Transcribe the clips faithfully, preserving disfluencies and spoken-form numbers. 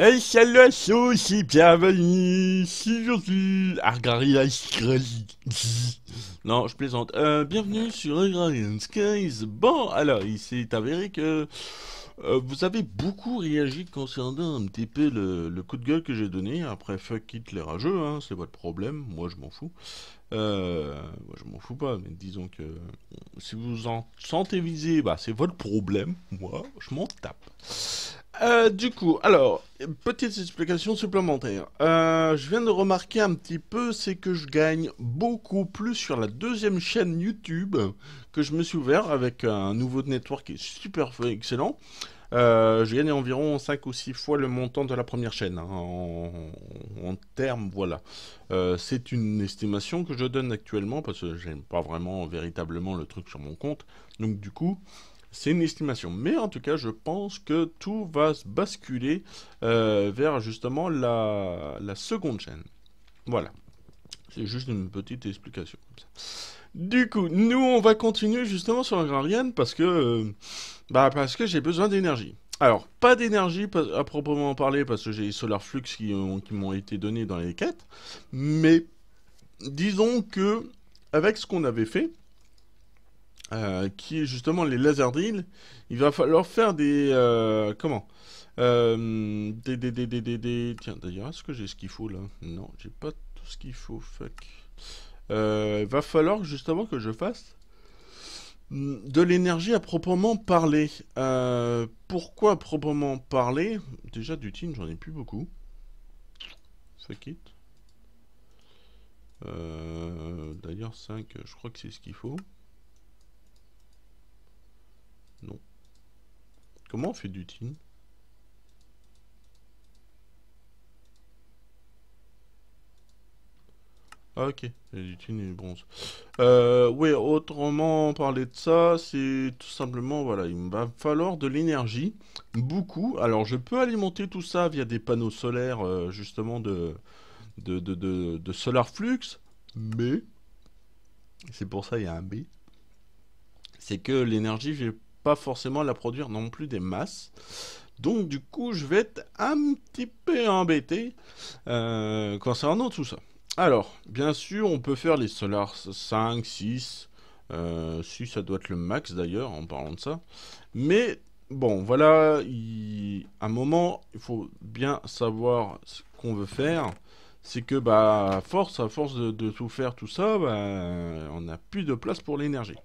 Hey, salut à tous et bienvenue sur Argarianskais. Non, je plaisante. Euh, bienvenue sur Argarianskais. Bon, alors, il s'est avéré que euh, vous avez beaucoup réagi concernant un petit peu le, le coup de gueule que j'ai donné. Après, fuck it les rageux, hein, c'est votre problème. Moi, je m'en fous. Euh, moi, je m'en fous pas, mais disons que si vous en sentez visé, bah, c'est votre problème. Moi, je m'en tape. Euh, du coup, alors, petite explication supplémentaire. Euh, je viens de remarquer un petit peu, c'est que je gagne beaucoup plus sur la deuxième chaîne YouTube que je me suis ouvert avec un nouveau network qui est super excellent. Euh, je gagne environ cinq ou six fois le montant de la première chaîne, hein, en, en termes, voilà. Euh, c'est une estimation que je donne actuellement parce que j'aime pas vraiment véritablement le truc sur mon compte. Donc du coup... c'est une estimation, mais en tout cas, je pense que tout va se basculer euh, vers justement la, la seconde chaîne. Voilà, c'est juste une petite explication. Comme ça. Du coup, nous, on va continuer justement sur l'Agrarian parce que, euh, bah, parce que j'ai besoin d'énergie. Alors, pas d'énergie à proprement parler parce que j'ai les Solar Flux qui, euh, qui m'ont été donnés dans les quêtes, mais disons que avec ce qu'on avait fait, Euh, qui est justement les laser drills, il va falloir faire des... Euh, comment euh, des, des, des, des, des, des... Tiens, d'ailleurs, est-ce que j'ai ce qu'il faut, là? Non, j'ai pas tout ce qu'il faut, fuck. Euh, il va falloir, justement, que je fasse de l'énergie à proprement parler. Euh, pourquoi à proprement parler? Déjà, du tin, j'en ai plus beaucoup. Fuck it. Euh, d'ailleurs, cinq, je crois que c'est ce qu'il faut. Non. Comment on fait du tin? Ah ok, du tin et du bronze. Euh, oui, autrement parler de ça, c'est tout simplement, voilà, il va falloir de l'énergie, beaucoup. Alors je peux alimenter tout ça via des panneaux solaires, euh, justement, de, de, de, de, de Solar Flux, mais, c'est pour ça il y a un B, c'est que l'énergie, je vais pas forcément la produire non plus des masses, donc du coup je vais être un petit peu embêté euh, concernant tout ça. Alors bien sûr on peut faire les solars cinq, six, euh, si ça doit être le max d'ailleurs en parlant de ça, mais bon voilà, il... à un moment il faut bien savoir ce qu'on veut faire, c'est que bah à force, à force de, de tout faire tout ça, bah, on n'a plus de place pour l'énergie.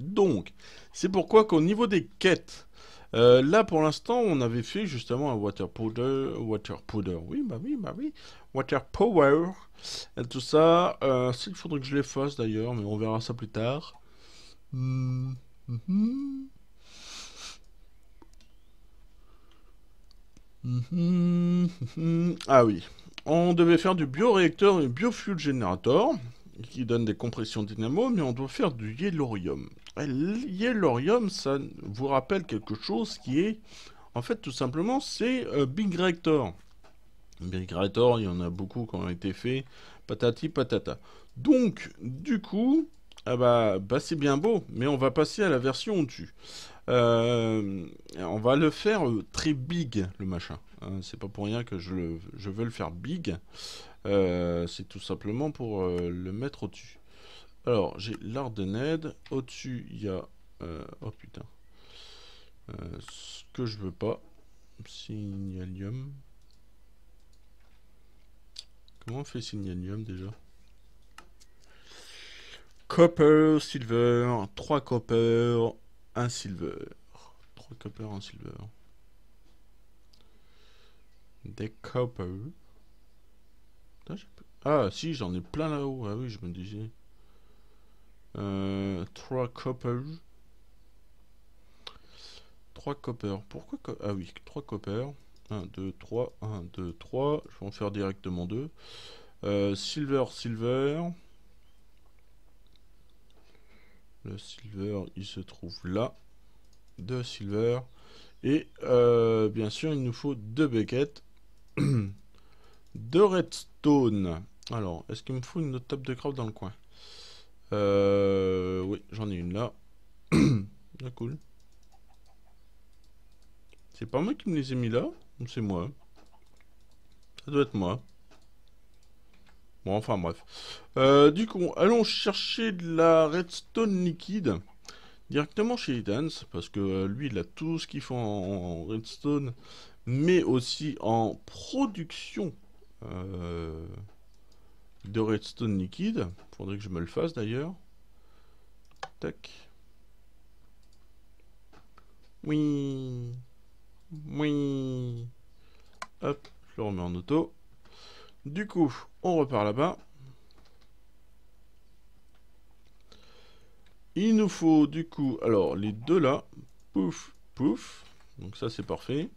Donc, c'est pourquoi qu'au niveau des quêtes, euh, là pour l'instant, on avait fait justement un water powder, water powder, oui, bah oui, bah oui, water power, et tout ça, euh, il faudrait que je les fasse d'ailleurs, mais on verra ça plus tard. Mm -hmm. Mm -hmm. Mm -hmm. Ah oui, on devait faire du bioréacteur et biofuel générateur, qui donne des compressions dynamo, mais on doit faire du Yellorium. Yellorium, ça vous rappelle quelque chose qui est... En fait, tout simplement, c'est euh, Big Rector. Big Rector, il y en a beaucoup qui ont été faits. Patati patata. Donc, du coup, ah bah, bah c'est bien beau, mais on va passer à la version au-dessus. Euh, on va le faire euh, très big, le machin. Hein, c'est pas pour rien que je, le, je veux le faire big. Euh, c'est tout simplement pour euh, le mettre au-dessus. Alors, j'ai l'Ardonnette. Au-dessus, il y a... Euh, oh putain. Euh, ce que je veux pas. Signalium. Comment on fait Signalium déjà? Copper, silver. trois copper, un silver. trois copper, un silver. Des copper. Ah si, j'en ai plein là-haut. Ah oui, je me disais. Euh, trois copper. trois copper. Pourquoi co ah oui, trois copper. un, deux, trois. un, deux, trois. Je vais en faire directement deux. Euh, silver, silver. Le silver, il se trouve là. deux silver. Et euh, bien sûr, il nous faut deux beckets. deux redstone. Alors, est-ce qu'il me faut une autre table de craft dans le coin? Euh... Oui, j'en ai une là. Ah, cool. C'est pas moi qui me les ai mis là. C'est moi. Ça doit être moi. Bon, enfin bref. Euh, du coup, allons chercher de la redstone liquide directement chez Ethan, parce que euh, lui, il a tout ce qu'il faut en, en redstone, mais aussi en production euh, de redstone liquide. Faudrait que je me le fasse d'ailleurs. Tac. Oui. Oui. Hop, je le remets en auto. Du coup, on repart là-bas. Il nous faut du coup, alors les deux là, pouf, pouf. Donc ça c'est parfait.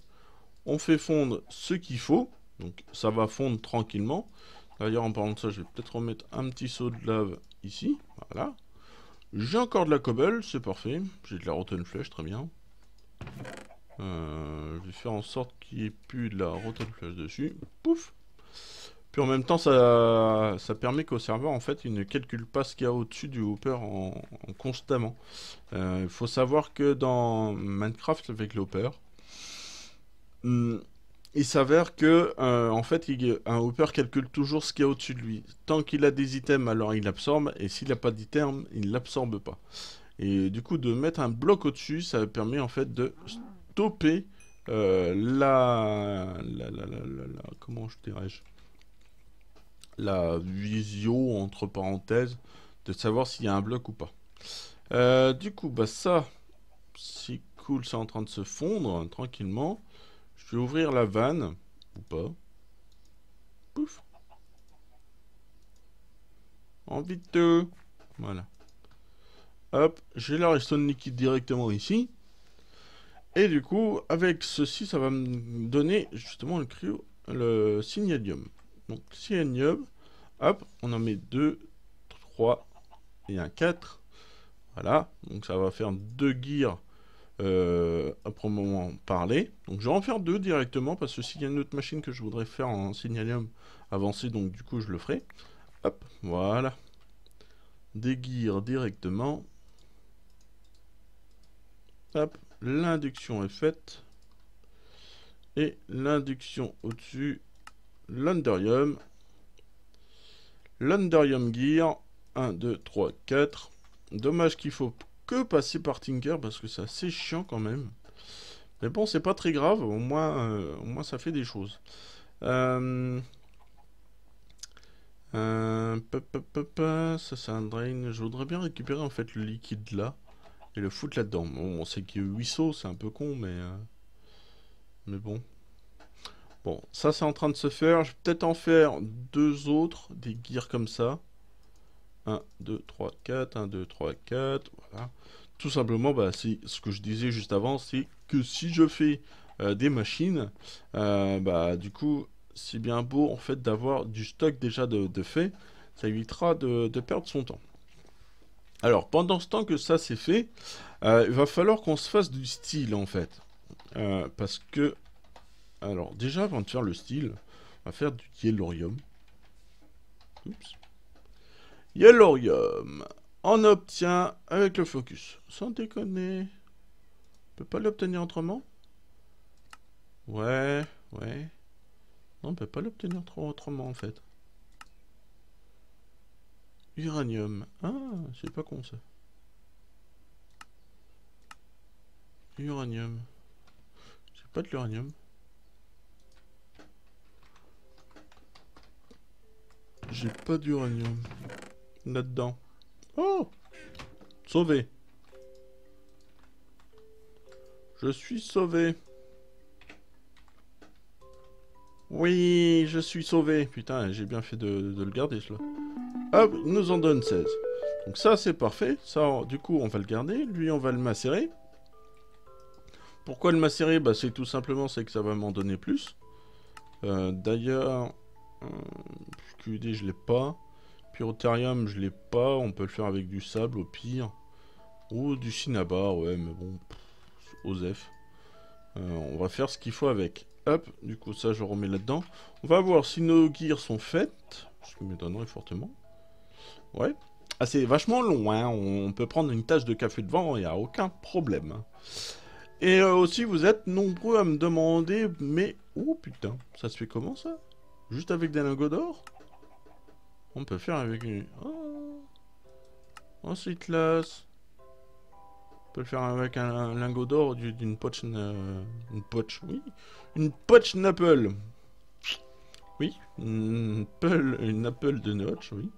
On fait fondre ce qu'il faut. Donc ça va fondre tranquillement. D'ailleurs en parlant de ça, je vais peut-être remettre un petit seau de lave ici. Voilà. J'ai encore de la cobble, c'est parfait. J'ai de la rotten flesh, très bien. Euh, je vais faire en sorte qu'il n'y ait plus de la rotten flesh dessus. Pouf. Puis en même temps, ça, ça permet qu'au serveur, en fait, il ne calcule pas ce qu'il y a au-dessus du hopper en, en constamment. Il euh, faut savoir que dans Minecraft, avec l'hopper, hum, il s'avère que, euh, en fait, il, un hopper calcule toujours ce qu'il y a au-dessus de lui. Tant qu'il a des items, alors il absorbe, et s'il n'a pas d'items, il ne l'absorbe pas. Et du coup, de mettre un bloc au-dessus, ça permet, en fait, de stopper euh, la, la, la, la, la, la... Comment je dirais-je ? La visio entre parenthèses de savoir s'il y a un bloc ou pas. Euh, du coup, bah ça, c'est cool, c'est en train de se fondre hein, tranquillement. Je vais ouvrir la vanne ou pas. Pouf. En vite. Voilà. Hop, j'ai la redstone liquide directement ici. Et du coup, avec ceci, ça va me donner justement le cryo, le signalium. Donc, cyanium, hop, on en met deux, trois et un quatre. Voilà, donc ça va faire deux gears euh, à proprement parler. Donc, je vais en faire deux directement parce que s'il y a une autre machine que je voudrais faire en signalium avancé, donc du coup, je le ferai. Hop, voilà. Des gears directement. Hop, l'induction est faite. Et l'induction au-dessus. L'Underium, l'Underium Gear, un, deux, trois, quatre. Dommage qu'il faut que passer par Tinker parce que c'est assez chiant quand même. Mais bon, c'est pas très grave, au moins, euh, au moins ça fait des choses. Euh, euh, pa, pa, pa, pa, ça c'est un drain. Je voudrais bien récupérer en fait le liquide là et le foutre là-dedans. Bon, on sait qu'il y a huit seaux, c'est un peu con, mais, euh, mais bon. Bon, ça c'est en train de se faire. Je vais peut-être en faire deux autres, des gears comme ça. un, deux, trois, quatre, un, deux, trois, quatre, voilà. Tout simplement, bah, c'est ce que je disais juste avant, c'est que si je fais euh, des machines, euh, bah, du coup, c'est bien beau en fait d'avoir du stock déjà de, de fait. Ça évitera de, de perdre son temps. Alors, pendant ce temps que ça c'est fait, euh, il va falloir qu'on se fasse du style en fait. Euh, parce que... Alors, déjà, avant de faire le style, on va faire du Yellorium. Oups. Yellorium. On obtient avec le focus. Sans déconner. On peut pas l'obtenir autrement? Ouais, ouais. Non, on peut pas l'obtenir autrement, en fait. Uranium. Ah, c'est pas con, ça. Uranium. C'est pas de l'uranium. J'ai pas d'uranium là-dedans. Oh! Sauvé. Je suis sauvé. Oui, je suis sauvé. Putain, j'ai bien fait de, de le garder, cela. Hop, il nous en donne seize. Donc ça, c'est parfait. Ça, du coup, on va le garder. Lui, on va le macérer. Pourquoi le macérer? Bah, c'est tout simplement, c'est que ça va m'en donner plus. Euh, d'ailleurs... Q D je l'ai pas. Pyrotherium je l'ai pas. On peut le faire avec du sable au pire. Ou du cinnabar. Ouais mais bon. Osef. Euh, on va faire ce qu'il faut avec. Hop. Du coup ça je remets là-dedans. On va voir si nos gears sont faites. Ce qui m'étonnerait fortement. Ouais. Ah c'est vachement long hein. On peut prendre une tasse de café devant. Il n'y a aucun problème. Et euh, aussi vous êtes nombreux à me demander. Mais Oh putain, ça se fait comment ça? Juste avec des lingots d'or? On peut faire avec une... Oh. Ensuite là... On peut le faire avec un, un lingot d'or d'une poche... Une, une poche, oui. Une poche Napple. Oui, une apple, une apple de notch, oui.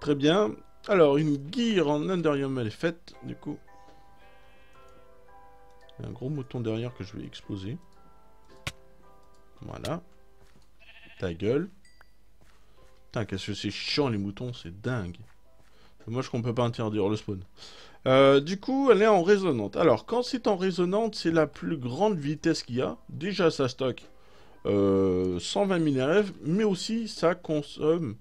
Très bien. Alors, une gear en Underium, elle est faite, du coup. Il y a un gros mouton derrière que je vais exploser. Voilà. Ta gueule. Putain, qu'est-ce que c'est chiant les moutons, c'est dingue. Moi, je ne peux pas interdire le spawn. Euh, du coup, elle est en résonante. Alors, quand c'est en résonante, c'est la plus grande vitesse qu'il y a. Déjà, ça stocke euh, cent vingt mille R F, mais aussi, ça consomme...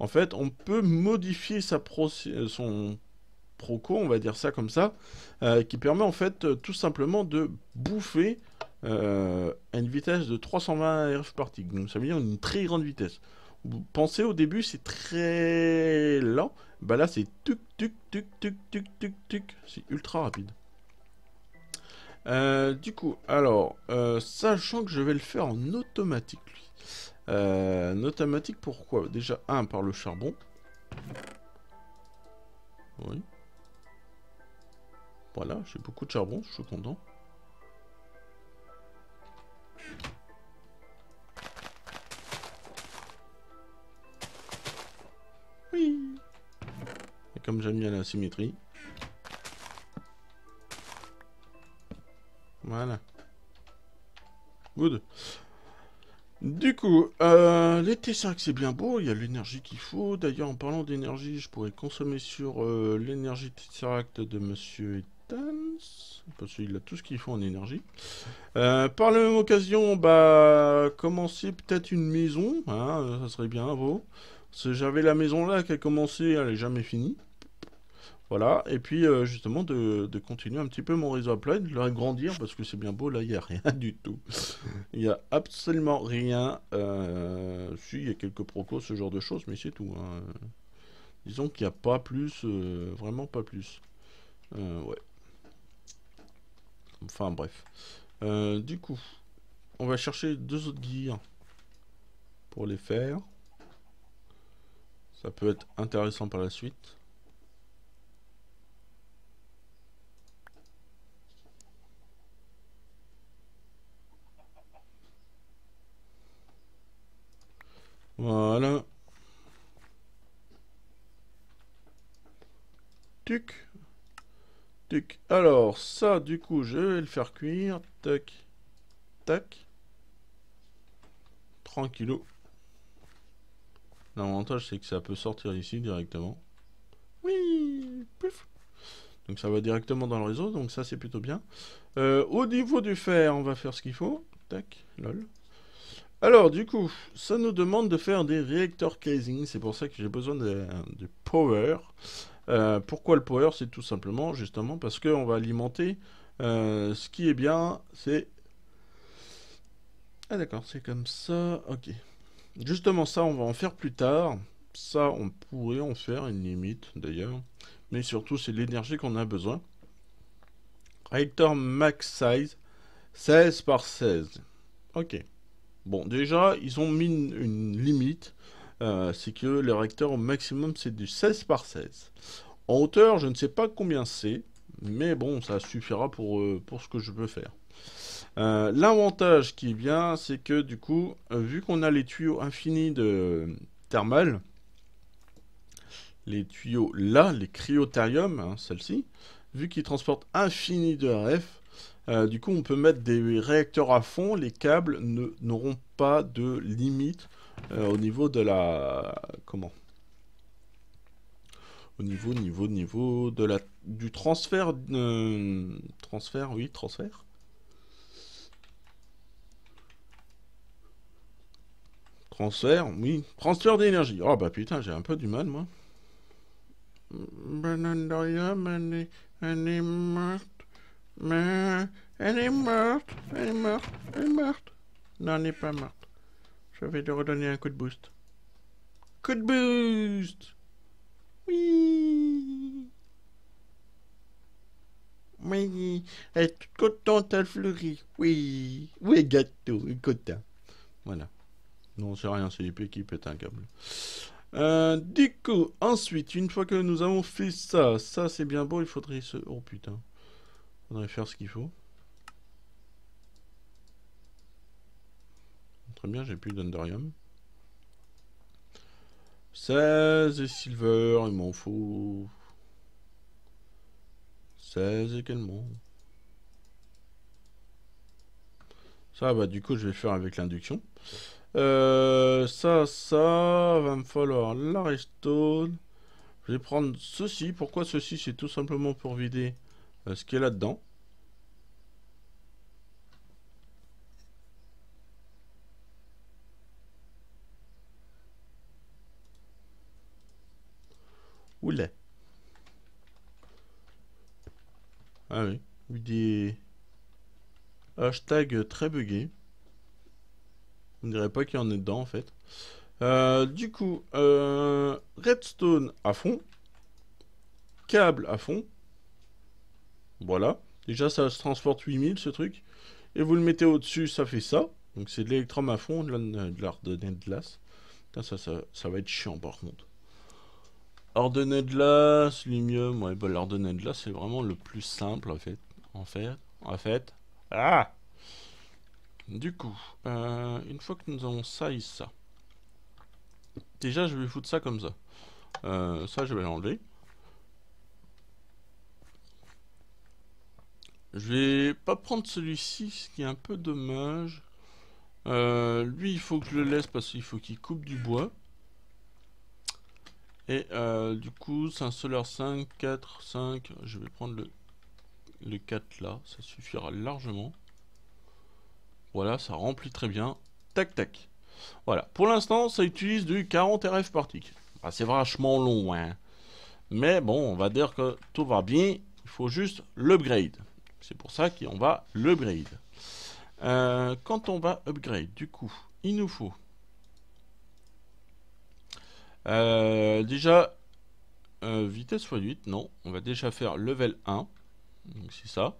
En fait, on peut modifier sa pro son proco, on va dire ça comme ça, euh, qui permet en fait euh, tout simplement de bouffer euh, à une vitesse de trois cent vingt R F par tick. Donc ça veut dire une très grande vitesse. Vous pensez au début c'est très lent, bah là c'est tuc tuc tuc tuc tuc tuc tuc, c'est ultra rapide. Euh, du coup, alors, euh, sachant que je vais le faire en automatique, lui. Euh, automatique pourquoi? Déjà un par le charbon. Oui. Voilà, j'ai beaucoup de charbon, je suis content. Oui. Et comme j'aime bien la symétrie. Voilà. Good. Du coup, euh, les T cinq c'est bien beau, il y a l'énergie qu'il faut. D'ailleurs, en parlant d'énergie, je pourrais consommer sur euh, l'énergie T cinq de Monsieur Etans, parce qu'il a tout ce qu'il faut en énergie. Euh, par la même occasion, bah, commencer peut-être une maison, hein, ça serait bien, beau. J'avais la maison là qui a commencé, elle n'est jamais finie. Voilà, et puis euh, justement de, de continuer un petit peu mon réseau à plein, de l'agrandir, parce que c'est bien beau, là il n'y a rien du tout. Il n'y a absolument rien. Euh, si, il y a quelques procos, ce genre de choses, mais c'est tout. Hein. Disons qu'il n'y a pas plus, euh, vraiment pas plus. Euh, ouais. Enfin bref. Euh, du coup, on va chercher deux autres gears pour les faire. Ça peut être intéressant par la suite. Voilà. Tuc. Tuc. Alors, ça, du coup, je vais le faire cuire. Tac. Tac. Tranquillou. L'avantage, c'est que ça peut sortir ici directement. Oui. Pouf. Donc, ça va directement dans le réseau. Donc, ça, c'est plutôt bien. Euh, au niveau du fer, on va faire ce qu'il faut. Tac. Lol. Alors, du coup, ça nous demande de faire des reactor casing. C'est pour ça que j'ai besoin de, de power. Euh, pourquoi le power? C'est tout simplement, justement, parce qu'on va alimenter. Euh, ce qui est bien, c'est... Ah d'accord, c'est comme ça. Ok. Justement, ça, on va en faire plus tard. Ça, on pourrait en faire une limite, d'ailleurs. Mais surtout, c'est l'énergie qu'on a besoin. Reactor max size, seize par seize. Ok. Bon, déjà, ils ont mis une, une limite, euh, c'est que les réacteurs au maximum, c'est du seize par seize. En hauteur, je ne sais pas combien c'est, mais bon, ça suffira pour, euh, pour ce que je veux faire. Euh, L'avantage qui est bien, c'est que du coup, euh, vu qu'on a les tuyaux infinis de euh, thermal, les tuyaux là, les cryotherium, hein, celle-ci, vu qu'ils transportent infini de R F, Euh, du coup, on peut mettre des réacteurs à fond. Les câbles n'auront pas de limite euh, au niveau de la... Comment? Au niveau, niveau, niveau de la... du transfert... Euh... Transfert, oui, transfert. Transfert, oui. Transfert d'énergie. Oh, bah putain, j'ai un peu du mal, moi. Mais elle est morte, elle est morte, elle est morte. Non, elle n'est pas morte. Je vais lui redonner un coup de boost. Coup de boost. Oui. Oui, elle est toute contente, elle fleurit. Oui, oui, gâteau, content. Voilà. Non, c'est rien, c'est l'I P qui pète un câble. Euh, du coup, ensuite, une fois que nous avons fait ça, ça c'est bien beau, il faudrait se... Oh putain. Il faudrait faire ce qu'il faut. Très bien, j'ai plus d'Underium. seize et silver, il m'en faut. seize et également. Ça, bah du coup, je vais faire avec l'induction. Euh, ça, ça, va me falloir la redstone. Je vais prendre ceci. Pourquoi ceci? C'est tout simplement pour vider euh, ce qui est là-dedans. Oula. Ah oui, des hashtags très buggés. On dirait pas qu'il y en est dedans en fait. Euh, du coup, euh, redstone à fond. Câble à fond. Voilà. Déjà ça se transporte huit mille ce truc. Et vous le mettez au-dessus, ça fait ça. Donc c'est de l'électrum à fond, de l'ardonnette glace. Putain, ça, ça, ça va être chiant par contre. Ardonnette glace, limium. Ouais, bah l'ardonnette glace c'est vraiment le plus simple en fait. En fait. En fait. Ah! Du coup, euh, une fois que nous avons ça et ça, déjà je vais foutre ça comme ça. Euh, ça je vais l'enlever. Je vais pas prendre celui-ci, ce qui est un peu dommage. Euh, lui il faut que je le laisse parce qu'il faut qu'il coupe du bois. Et euh, du coup c'est un Solar cinq, quatre, cinq. Je vais prendre le, le quatre là, ça suffira largement. Voilà, ça remplit très bien. Tac, tac. Voilà. Pour l'instant, ça utilise du quarante R F par tick. Bah, c'est vachement long, hein. Mais bon, on va dire que tout va bien. Il faut juste l'upgrade. C'est pour ça qu'on va l'upgrade. Euh, quand on va upgrade, du coup, il nous faut... Euh, déjà, euh, vitesse fois huit, non. On va déjà faire level un. Donc, c'est ça.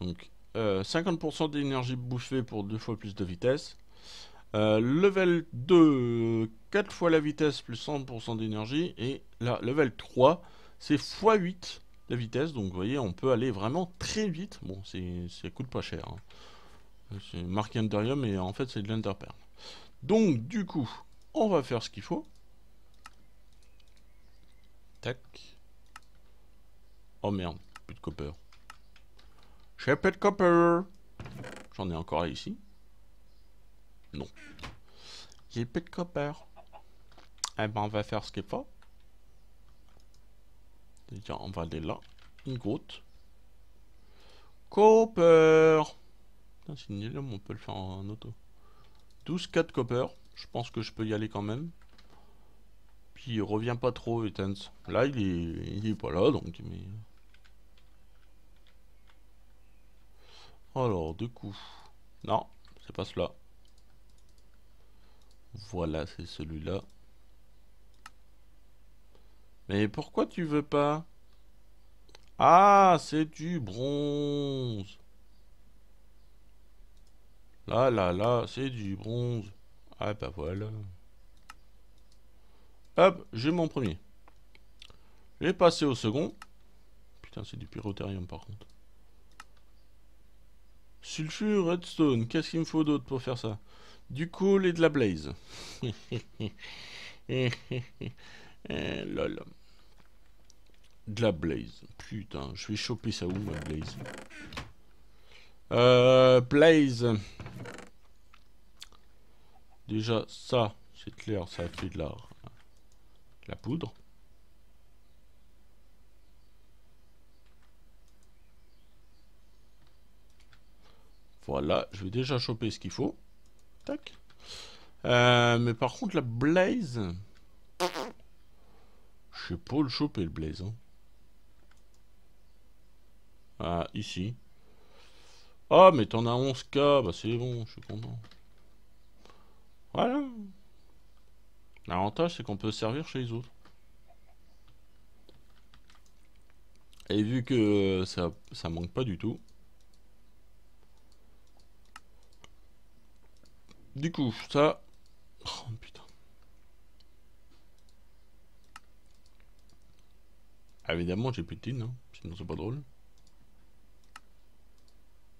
Donc... Euh, cinquante pour cent d'énergie bouffée pour deux fois plus de vitesse. Euh, level deux, quatre fois la vitesse plus cent pour cent d'énergie. Et là, level trois, c'est fois huit la vitesse. Donc, vous voyez, on peut aller vraiment très vite. Bon, ça coûte pas cher. Hein. C'est marqué Underium et en fait, c'est de l'Underperl. Donc, du coup, on va faire ce qu'il faut. Tac. Oh merde, plus de copper. Shepard Copper. J'en ai encore ici. Non. J'ai plus de copper. Eh ben on va faire ce qu'il faut. Déjà on va aller là. Une grotte. Copper. Putain, Signalium, on peut le faire en auto. douze quatre copper. Je pense que je peux y aller quand même. Puis il revient pas trop, Etens. Là il est, il est pas là donc mais... Alors, du coup... Non, c'est pas cela. Voilà, c'est celui-là. Mais pourquoi tu veux pas? Ah, c'est du bronze. Là, là, là, c'est du bronze. Ah, bah voilà. Hop, j'ai mon premier. Je vais passer au second. Putain, c'est du pyrotherium par contre. Sulfure, redstone, qu'est-ce qu'il me faut d'autre pour faire ça? Du coal et de la blaze. Lol. De la blaze. Putain, je vais choper ça où, ma blaze? Euh, blaze. Déjà, ça, c'est clair, ça fait de la, de la poudre. Voilà, je vais déjà choper ce qu'il faut. Tac. Euh, mais par contre, la blaze... Je sais pas le choper, le blaze. Hein. Ah, ici. Ah, mais t'en as onze K. Bah, c'est bon, je suis content. Voilà. L'avantage, c'est qu'on peut servir chez les autres. Et vu que ça, ça manque pas du tout. Du coup, ça... Oh putain. Évidemment, j'ai plus de tin, hein, sinon c'est pas drôle.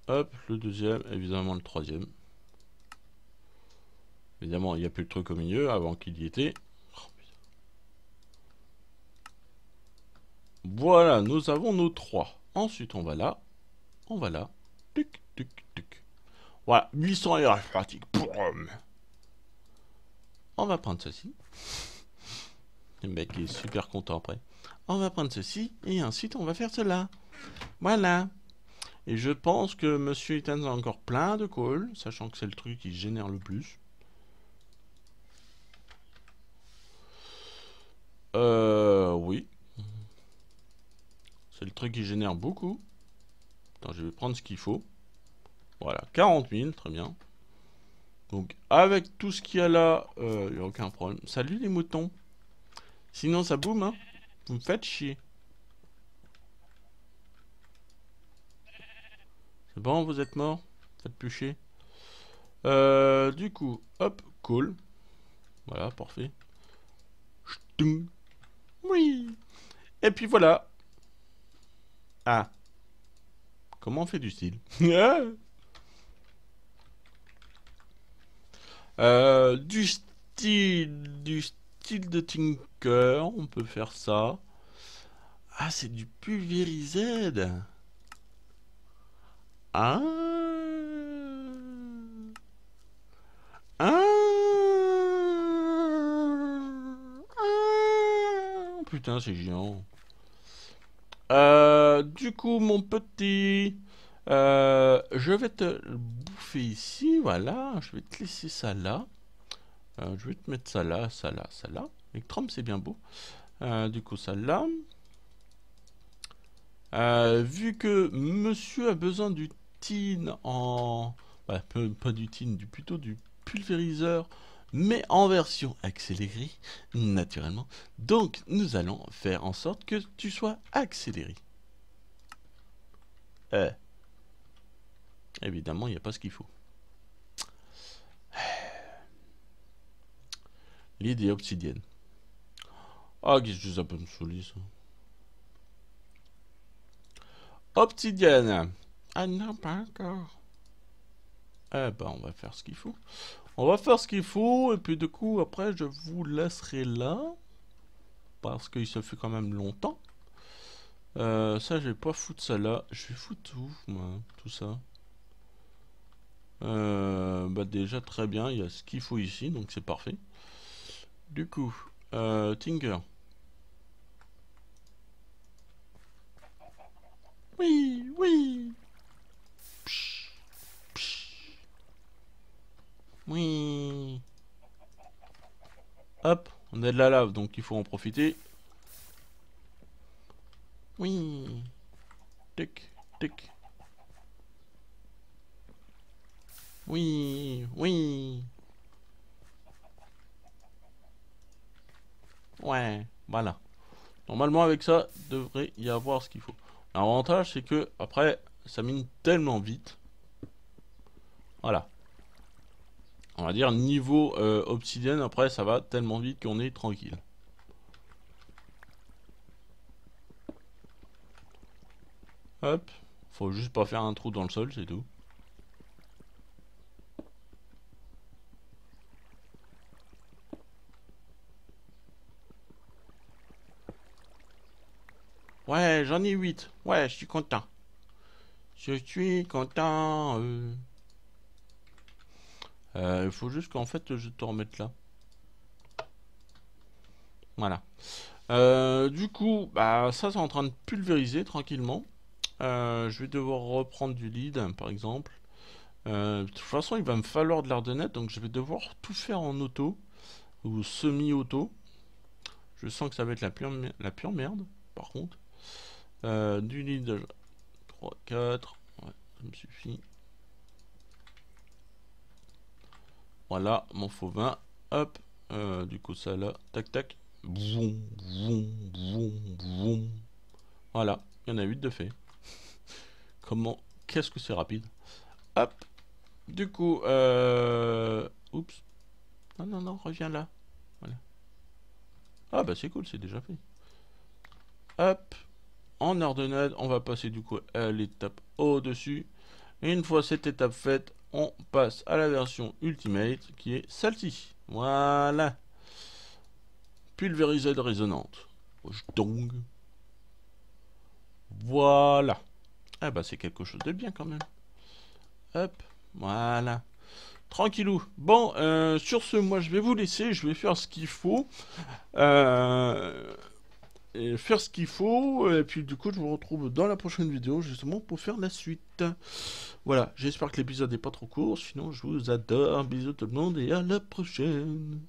Hop, le deuxième, évidemment le troisième. Évidemment, il n'y a plus de truc au milieu avant qu'il y était. Voilà, nous avons nos trois. Ensuite, on va là. On va là. Tuc, tuc, tuc. Voilà, huit cents R H pratique. On va prendre ceci. Le mec est super content après. On va prendre ceci et ensuite on va faire cela. Voilà. Et je pense que Monsieur Ethan a encore plein de coal, sachant que c'est le truc qui génère le plus. Euh, oui. C'est le truc qui génère beaucoup. Attends, je vais prendre ce qu'il faut. Voilà, quarante mille, très bien. Donc, avec tout ce qu'il y a là, euh, il n'y a aucun problème. Salut les moutons. Sinon, ça boum, hein. Vous me faites chier. C'est bon, vous êtes morts. Faites plus chier. Euh, du coup, hop, cool. Voilà, parfait. Ch'toum. Oui. Et puis voilà. Ah. Comment on fait du style? euh, du style, du style de Tinker, on peut faire ça. Ah, c'est du pulvérisé. Ah. Ah. Ah. Putain, c'est géant. Euh, du coup, mon petit, euh, je vais te bouffer ici, voilà, je vais te laisser ça là, euh, je vais te mettre ça là, ça là, ça là, Electrum c'est bien beau, euh, du coup ça là, euh, vu que monsieur a besoin du tin en, bah, pas du tin, du, plutôt du pulvériseur, mais en version accélérée, naturellement. Donc, nous allons faire en sorte que tu sois accéléré. Euh. Évidemment, il n'y a pas ce qu'il faut. L'idée obsidienne. Ah, oh, qu'est-ce que ça peut me saouler, ça. Obsidienne. Ah non, pas encore. Eh ben, on va faire ce qu'il faut. On va faire ce qu'il faut, et puis du coup, après, je vous laisserai là. Parce qu'il se fait quand même longtemps. Euh, ça, je vais pas foutre ça là. Je vais foutre tout, moi, tout ça. Euh, bah déjà, très bien, il y a ce qu'il faut ici, donc c'est parfait. Du coup, euh, Tinker. Oui, oui. Oui. Hop, on a de la lave, donc il faut en profiter. Oui. Tic, tic. Oui, oui. Ouais, voilà. Normalement avec ça, devrait y avoir ce qu'il faut. L'avantage, c'est que après, ça mine tellement vite. Voilà. On va dire niveau euh, obsidienne, après ça va tellement vite qu'on est tranquille. Hop, faut juste pas faire un trou dans le sol, c'est tout. Ouais, j'en ai huit. Ouais, je suis content. Je suis content. Euh... Il euh, faut juste qu'en fait je te remette là. Voilà. Euh, du coup, bah, ça c'est en train de pulvériser tranquillement. Euh, je vais devoir reprendre du lead par exemple. Euh, de toute façon, il va me falloir de l'ardonnette, donc je vais devoir tout faire en auto ou semi-auto. Je sens que ça va être la pure, la pure merde par contre. Euh, du lead trois, quatre. Ouais, ça me suffit. Voilà, mon faux vin. Hop, euh, du coup ça là, tac tac. Boum, boum, boum, boum. Voilà, Il y en a huit de fait. Comment... Qu'est-ce que c'est rapide. Hop. Du coup, euh... Oups. Non, non, non, reviens là. Voilà. Ah bah c'est cool, c'est déjà fait. Hop. En Ardonnette, on va passer du coup à l'étape au-dessus. Et une fois cette étape faite, on passe à la version Ultimate qui est celle-ci. Voilà. Pulvérisée de résonante. Donc. Voilà. Ah bah c'est quelque chose de bien quand même. Hop. Voilà. Tranquillou. Bon, euh, sur ce, moi je vais vous laisser. Je vais faire ce qu'il faut. Euh... Et faire ce qu'il faut, et puis du coup je vous retrouve dans la prochaine vidéo justement pour faire la suite. Voilà, j'espère que l'épisode n'est pas trop court, sinon je vous adore, bisous tout le monde et à la prochaine.